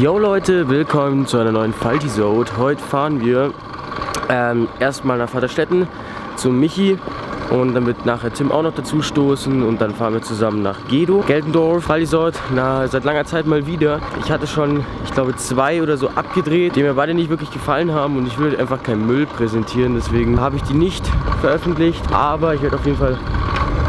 Yo Leute, willkommen zu einer neuen Faltisode. Heute fahren wir erstmal nach Vaterstetten zu Michi und dann wird nachher Tim auch noch dazu stoßen und dann fahren wir zusammen nach Gedo, Geltendorf, Faltisode. Na, seit langer Zeit mal wieder. Ich hatte schon, ich glaube, 2 oder so abgedreht, die mir beide nicht wirklich gefallen haben und ich will einfach keinen Müll präsentieren, deswegen habe ich die nicht veröffentlicht, aber ich werde auf jeden Fall,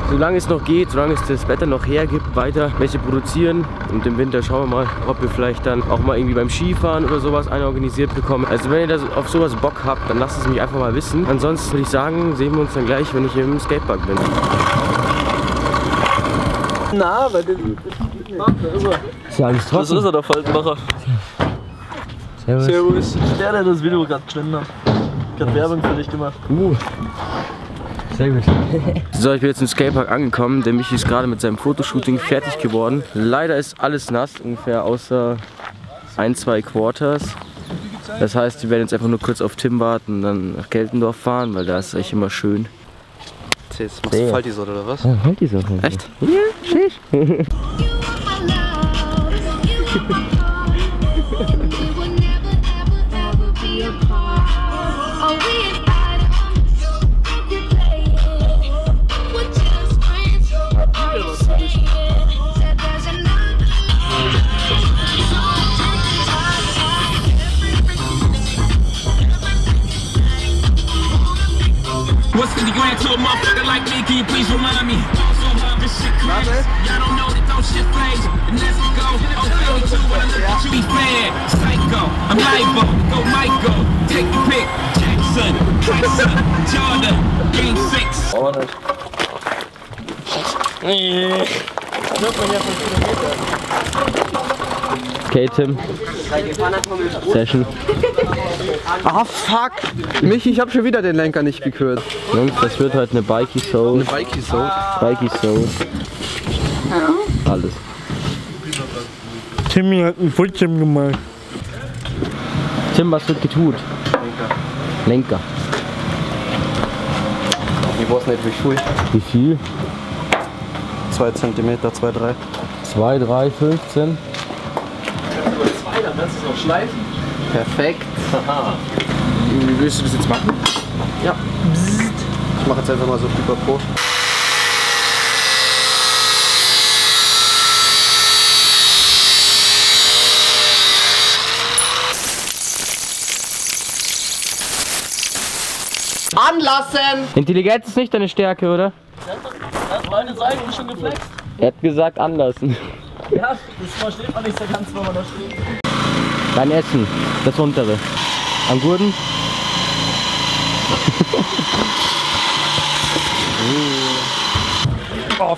solange es noch geht, solange es das Wetter noch hergibt, weiter welche produzieren. Und im Winter schauen wir mal, ob wir vielleicht dann auch mal irgendwie beim Skifahren oder sowas eine organisiert bekommen. Also wenn ihr das auf sowas Bock habt, dann lasst es mich einfach mal wissen. Ansonsten würde ich sagen, sehen wir uns dann gleich, wenn ich im Skatepark bin. Na, aber das ist ja alles trocken. Das ist er, der Faltenbacher. Servus. Servus. Der hat das Video gerade geschnitten. Gerade Werbung für dich gemacht. Sehr gut. So, ich bin jetzt im Skatepark angekommen. Der Michi ist gerade mit seinem Fotoshooting fertig geworden. Leider ist alles nass, ungefähr außer 1-2 Quarters. Das heißt, wir werden jetzt einfach nur kurz auf Tim warten und dann nach Geltendorf fahren, weil da ist echt immer schön. Jetzt machst du Faltisode oder was? Ja, Faltisode. Echt? Ja, schön. Okay, Tim. Session. Ah, fuck! Michi, ich hab schon wieder den Lenker nicht gekürzt. Jungs, das wird halt eine Bikey-Soul. Eine Bikey-Soul? Bikey-Soul. Alles. Timmy hat einen Fullcam gemacht. Tim, was wird getut? Lenker. Ich weiß nicht, wie viel. Wie viel? 2 cm, 2,3. 2,3, 15. Dann kannst du es noch schleifen. Perfekt. Aha. Wie willst du das jetzt machen? Ja. Ich mache jetzt einfach mal so Pipa Pro. Anlassen! Intelligenz ist nicht deine Stärke, oder? Er hat meine Seite schon geflext. Er hat gesagt, anlassen. Ja, das versteht man nicht so ganz, wenn man da steht. Dein Essen, das untere. Am Gurten. Oh,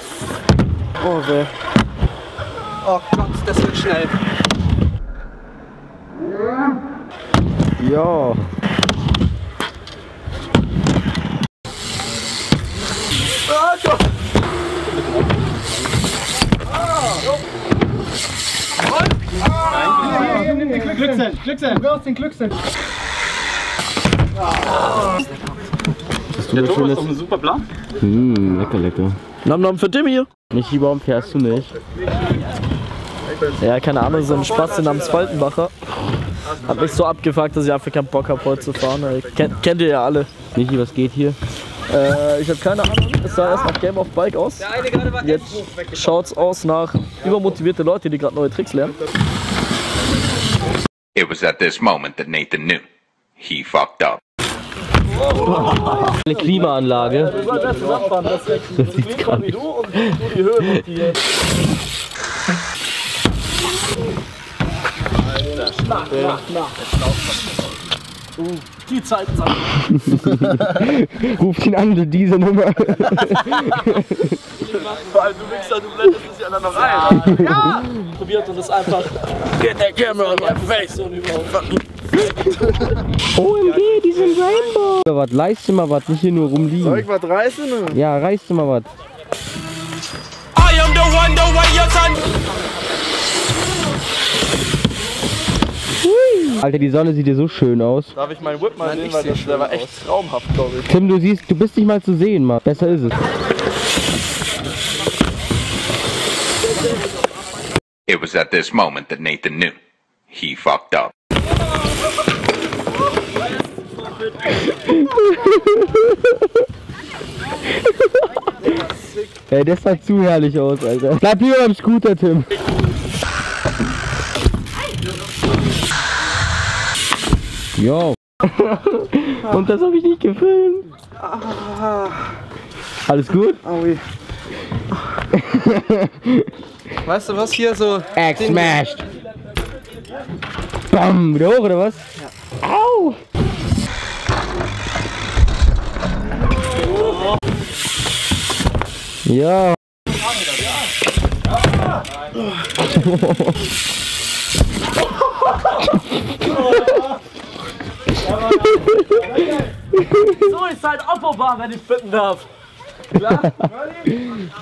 oh weh. Oh Gott, das wird schnell. Ja. Oh Gott. Glücksen, du hast den Glücksen. Der Thomas ist doch ein super Plan. Lecker, lecker. Nom nom für Timmy. Michi, warum fährst du nicht? Ja, keine Ahnung, so ein Spaß namens Faltenbacher. Hat mich so abgefuckt, dass ich einfach keinen Bock habe, heute zu fahren. Kennt ihr ja alle. Michi, was geht hier? Ich habe keine Ahnung, es sah erst nach Game of Bike aus. Jetzt schaut's aus nach übermotivierte Leute, die gerade neue Tricks lernen. It was at this moment that Nathan knew. He fucked up. Eine Klimaanlage. Wir sollen das zusammenfahren, das ist krass. Wie du und du die Höhe mit dir. Alter, die Zeiten sind. Ruft ihn an, diese Nummer. Vor allem du Wichser, du blendest das ja dann noch rein. Ja! Probiert und das einfach. Get the camera on my face! OMG, die sind Rainbow! Was leiste mal was, nicht hier nur rumliegen. Soll ich was reißen? Ja, reißt mal was. I am the one, the way your son. Alter, die Sonne sieht dir so schön aus. Darf ich meinen Whip mal sehen, weil das war echt traumhaft, glaube ich. Tim, du siehst, du bist nicht mal zu sehen, Mann. Besser ist es. It was at this moment that Nathan knew. He fucked up. Ey, das sah zu herrlich aus, Alter. Bleib lieber beim Scooter, Tim. Yo. Und das habe ich nicht gefilmt. Alles gut? Weißt du was hier so? Ex-smashed. Bam, wieder hoch oder was? Ja. Au! Ja. So ist halt Opferbar, wenn ich bitten darf. Klar?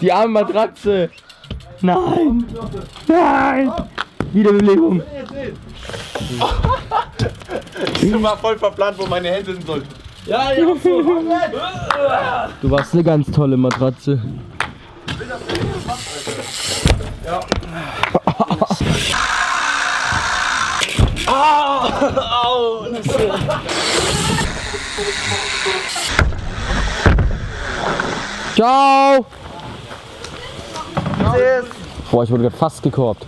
Die arme Matratze. Nein. Nein. Wiederbelebung. Ich war voll verplant, wo meine Hände hin sollten. Ja, ich hab so. Du warst eine ganz tolle Matratze. Ich will das nicht gemacht, Alter. Ja. Au! Au! Ciao! Boah, ich wurde gerade fast gekorbt.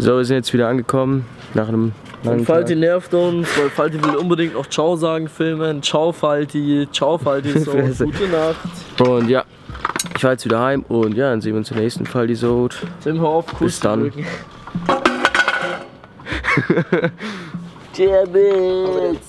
So, wir sind jetzt wieder angekommen nach einem. Und Falti nervt uns, weil Falti will unbedingt noch Ciao sagen, filmen. Ciao Falti, so gute Nacht. Und ja, ich fahre jetzt wieder heim und ja, dann sehen wir uns in der nächsten Faltisode. Tim, hör auf, Kuss. Bis dann. Tschüss.